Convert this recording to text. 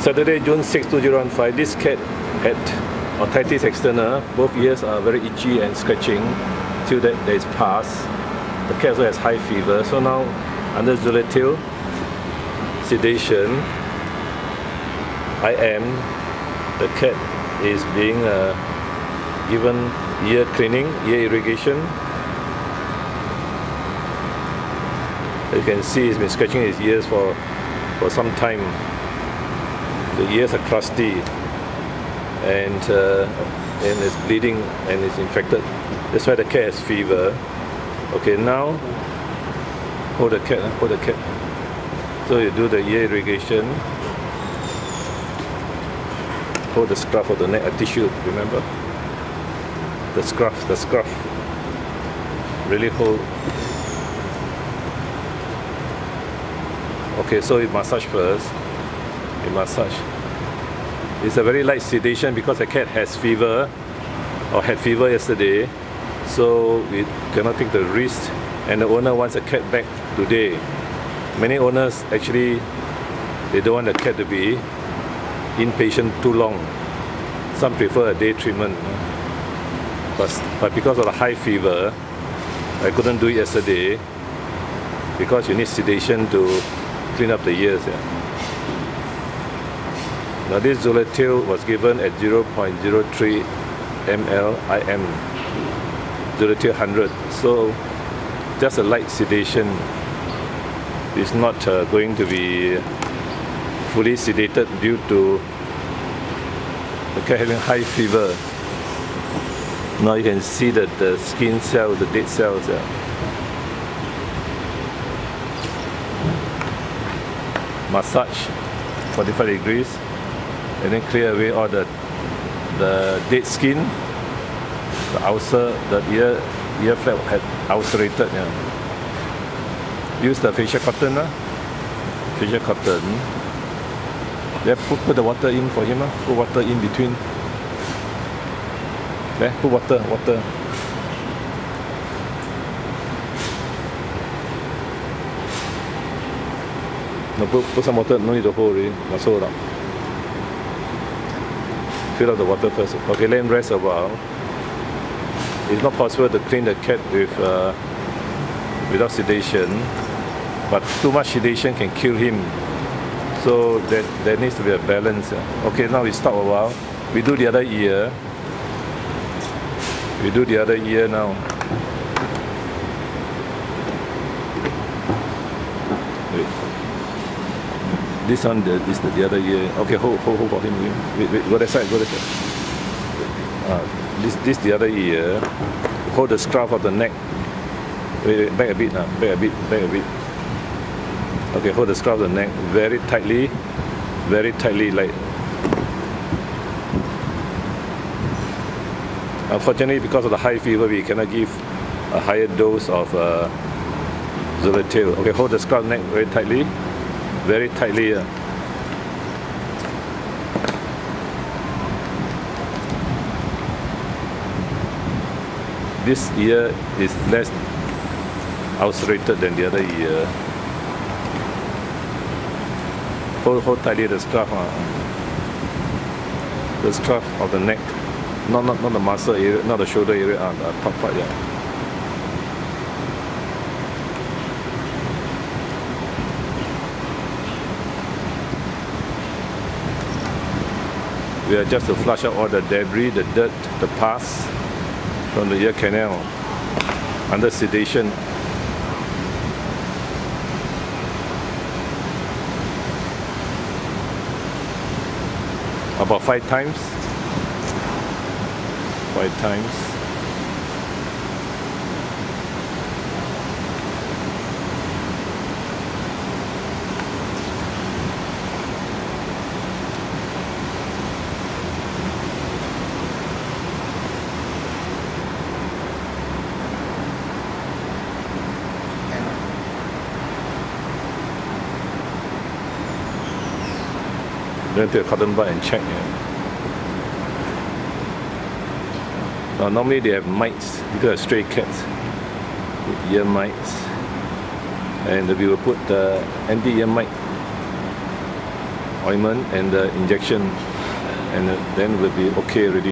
Saturday, June 6, 2015, this cat had otitis externa. Both ears are very itchy and scratching till that is passed. The cat also has high fever. So now, under Zoletil sedation, the cat is being given ear cleaning, ear irrigation. You can see he's been scratching his ears for some time. The ears are crusty and it's bleeding and it's infected. That's why the cat has fever. Okay, now hold the cat, hold the cat. So you do the ear irrigation. Hold the scruff of the neck, a tissue, remember? The scruff. Really hold. Okay, so you massage first. You massage. It's a very light sedation because the cat has fever, or had fever yesterday, so we cannot take the risk, and the owner wants the cat back today. Many owners actually, they don't want the cat to be inpatient too long. Some prefer a day treatment, but because of the high fever, I couldn't do it yesterday because you need sedation to clean up the ears. Yeah. Now this Zoletil was given at 0.03 ml IM, Zoletil 100. So just a light sedation. It's not going to be fully sedated due to the cat having high fever. Now you can see that the skin cells, the dead cells. Yeah. Massage 45 degrees and then clear away all the dead skin, the ulcer, the ear flap had ulcerated. Yeah. Use the facial cotton, facial cotton. Then put the water in for him, put water in between. There, put water. No, put some water, no need to hold really. Massage up. Fill up the water first. Okay, let him rest a while. It's not possible to clean the cat with without sedation, but too much sedation can kill him. So there needs to be a balance. Okay, now we stop a while. We do the other ear. We do the other ear now. Wait. This one, this the other ear. Okay, hold for him. Wait, go that side. This the other ear. Hold the scruff of the neck. Wait, back a bit now. Back a bit. Okay, hold the scruff of the neck very tightly. Like unfortunately, because of the high fever, we cannot give a higher dose of Zoletil. Okay, hold the scruff neck very tightly. This ear is less ulcerated than the other ear. Hold tightly the scruff, the scruff of the neck, not the muscle area, not the shoulder area, the top part. Yeah. We are just to flush out all the debris, the dirt, the pus from the ear canal under sedation. About 5 times. 5 times. Then take a cotton bud and check. Yeah. Now normally they have mites because of stray cats, ear mites, and we will put the anti-ear mite ointment and the injection, and then we'll be okay already.